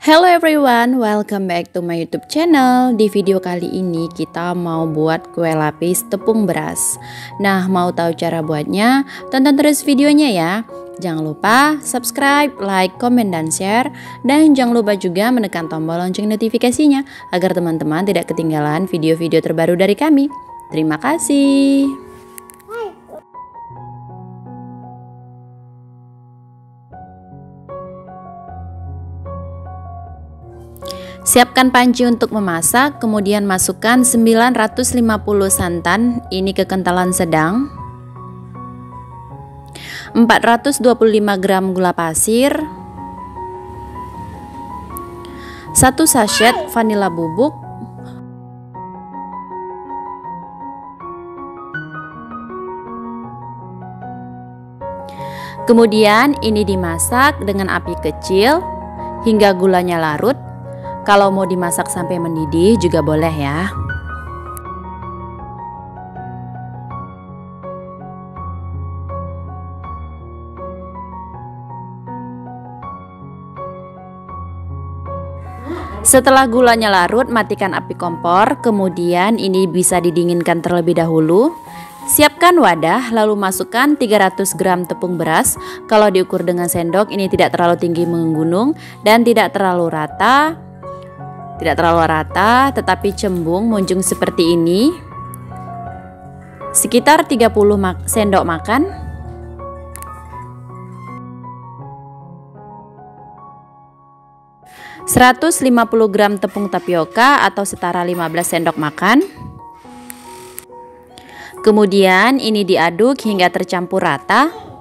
Hello everyone, welcome back to my YouTube channel. Di video kali ini kita mau buat kue lapis tepung beras. Nah, mau tahu cara buatnya? Tonton terus videonya ya. Jangan lupa subscribe, like, komen, dan share. Dan jangan lupa juga menekan tombol lonceng notifikasinya agar teman-teman tidak ketinggalan video-video terbaru dari kami. Terima kasih. Siapkan panci untuk memasak, kemudian masukkan 950 santan, ini kekentalan sedang, 425 gram gula pasir, 1 sachet vanila bubuk, 1 kemudian ini dimasak dengan api kecil hingga gulanya larut. Kalau mau dimasak sampai mendidih juga boleh ya. Setelah gulanya larut, matikan api kompor. Kemudian ini bisa didinginkan terlebih dahulu. Siapkan wadah, lalu masukkan 300 gram tepung beras. Kalau diukur dengan sendok, ini tidak terlalu tinggi menggunung dan tidak terlalu rata, tetapi cembung munjung seperti ini, sekitar 30 sendok makan. Rp 150 gram tepung tapioka atau setara 15 sendok makan. Kemudian ini diaduk hingga tercampur rata.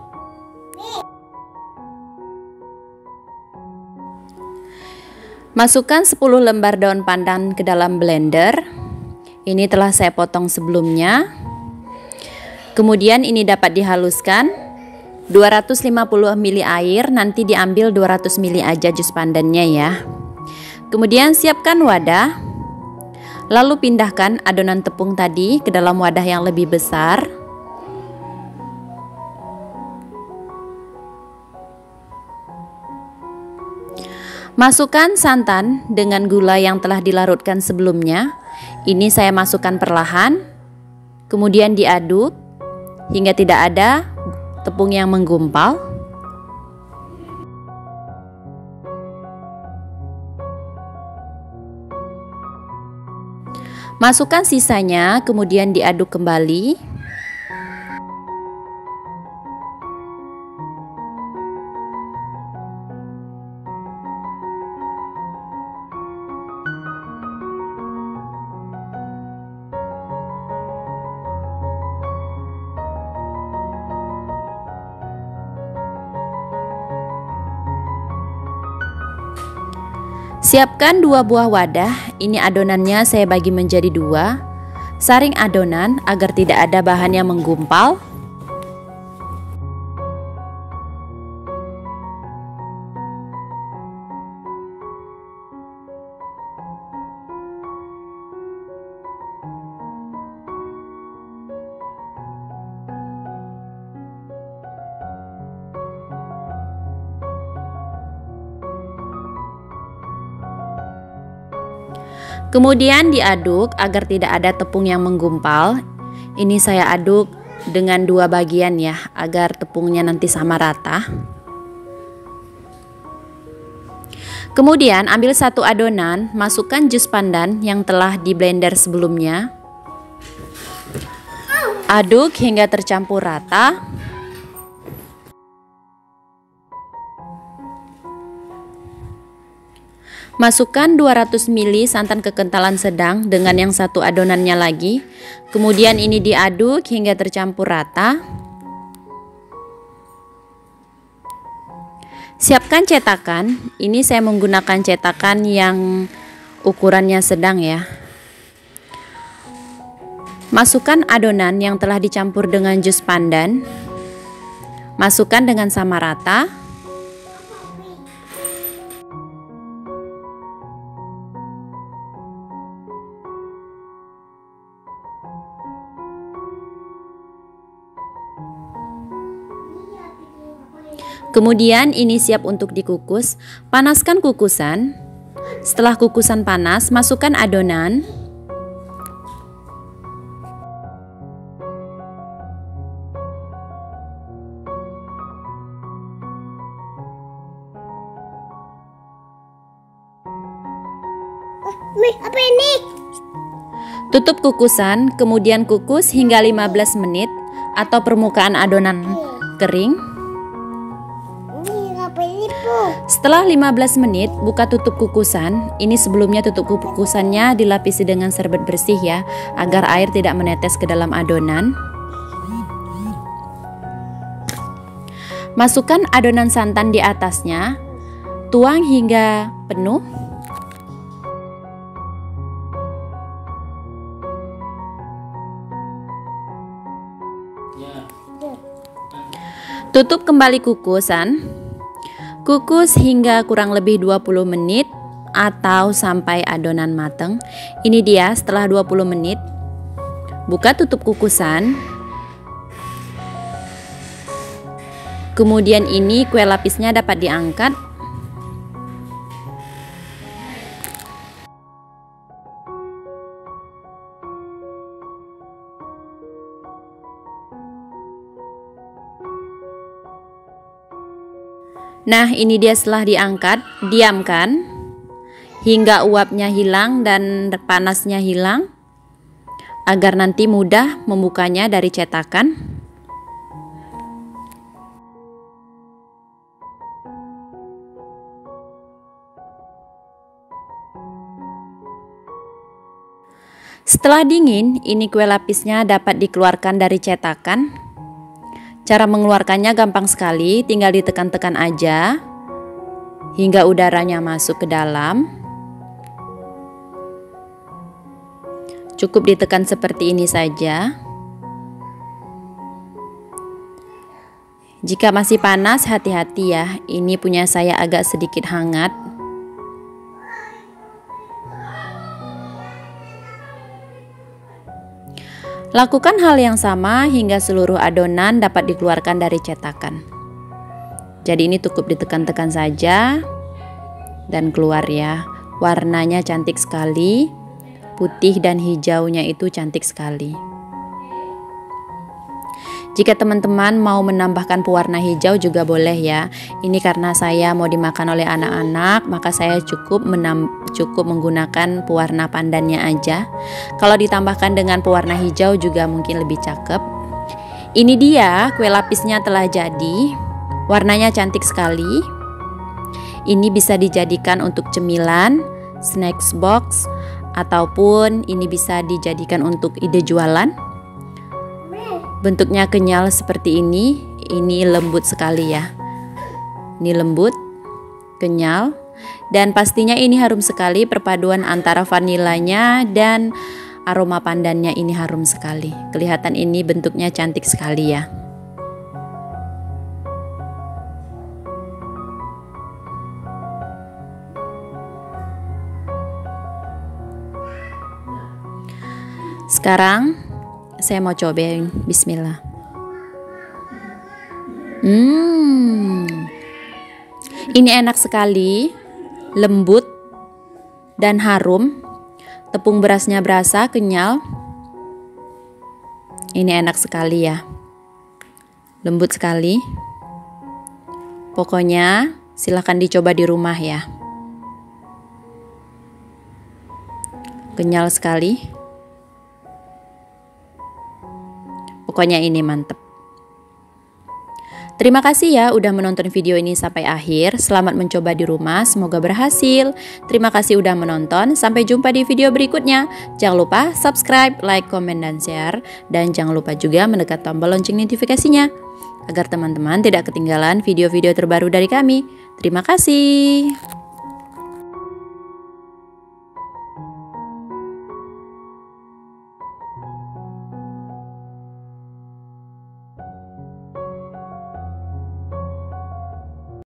Masukkan 10 lembar daun pandan ke dalam blender. Ini telah saya potong sebelumnya. Kemudian ini dapat dihaluskan. 250 ml air, nanti diambil 200 ml aja jus pandannya ya. Kemudian siapkan wadah. Lalu pindahkan adonan tepung tadi ke dalam wadah yang lebih besar. Masukkan santan dengan gula yang telah dilarutkan sebelumnya. Ini saya masukkan perlahan, kemudian diaduk hingga tidak ada tepung yang menggumpal. Masukkan sisanya, kemudian diaduk kembali. Siapkan 2 buah wadah, ini adonannya saya bagi menjadi 2. Saring adonan agar tidak ada bahan yang menggumpal. Kemudian diaduk agar tidak ada tepung yang menggumpal. Ini saya aduk dengan 2 bagian ya, agar tepungnya nanti sama rata. Kemudian ambil 1 adonan, masukkan jus pandan yang telah di blender sebelumnya. Aduk hingga tercampur rata. Masukkan 200 ml santan kekentalan sedang dengan yang 1 adonannya lagi. Kemudian ini diaduk hingga tercampur rata. Siapkan cetakan. Ini saya menggunakan cetakan yang ukurannya sedang ya. Masukkan adonan yang telah dicampur dengan jus pandan. Masukkan dengan sama rata. Kemudian ini siap untuk dikukus. Panaskan kukusan. Setelah kukusan panas, masukkan adonan. Apa ini? Tutup kukusan, kemudian kukus hingga 15 menit atau permukaan adonan kering. Setelah 15 menit, buka tutup kukusan. Ini sebelumnya tutup kukusannya dilapisi dengan serbet bersih ya, agar air tidak menetes ke dalam adonan. Masukkan adonan santan di atasnya. Tuang hingga penuh. Tutup kembali kukusan. Kukus hingga kurang lebih 20 menit atau sampai adonan mateng. Ini dia setelah 20 menit. Buka tutup kukusan. Kemudian ini kue lapisnya dapat diangkat. Nah, ini dia setelah diangkat, diamkan hingga uapnya hilang dan panasnya hilang agar nanti mudah membukanya dari cetakan. Setelah dingin, ini kue lapisnya dapat dikeluarkan dari cetakan. Cara mengeluarkannya gampang sekali, tinggal ditekan-tekan aja hingga udaranya masuk ke dalam. Cukup ditekan seperti ini saja. Jika masih panas, hati-hati ya. Ini punya saya agak sedikit hangat. Lakukan hal yang sama hingga seluruh adonan dapat dikeluarkan dari cetakan. Jadi ini cukup ditekan-tekan saja dan keluar ya. Warnanya cantik sekali, putih dan hijaunya itu cantik sekali. Jika teman-teman mau menambahkan pewarna hijau juga boleh ya. Ini karena saya mau dimakan oleh anak-anak, maka saya cukup menggunakan pewarna pandannya aja. Kalau ditambahkan dengan pewarna hijau juga mungkin lebih cakep. Ini dia kue lapisnya telah jadi. Warnanya cantik sekali. Ini bisa dijadikan untuk cemilan, snacks box, ataupun ini bisa dijadikan untuk ide jualan. Bentuknya kenyal seperti ini lembut sekali ya. Ini lembut, kenyal, dan pastinya ini harum sekali. Perpaduan antara vanilanya dan aroma pandannya ini harum sekali. Kelihatan ini bentuknya cantik sekali ya. Sekarang saya mau cobain. Bismillah. Ini enak sekali, lembut dan harum. Tepung berasnya berasa kenyal. Ini enak sekali ya, lembut sekali. Pokoknya silahkan dicoba di rumah ya. Kenyal sekali. Pokoknya ini mantep. Terima kasih ya udah menonton video ini sampai akhir. Selamat mencoba di rumah, semoga berhasil. Terima kasih udah menonton. Sampai jumpa di video berikutnya. Jangan lupa subscribe, like, komen, dan share. Dan jangan lupa juga menekan tombol lonceng notifikasinya agar teman-teman tidak ketinggalan video-video terbaru dari kami. Terima kasih.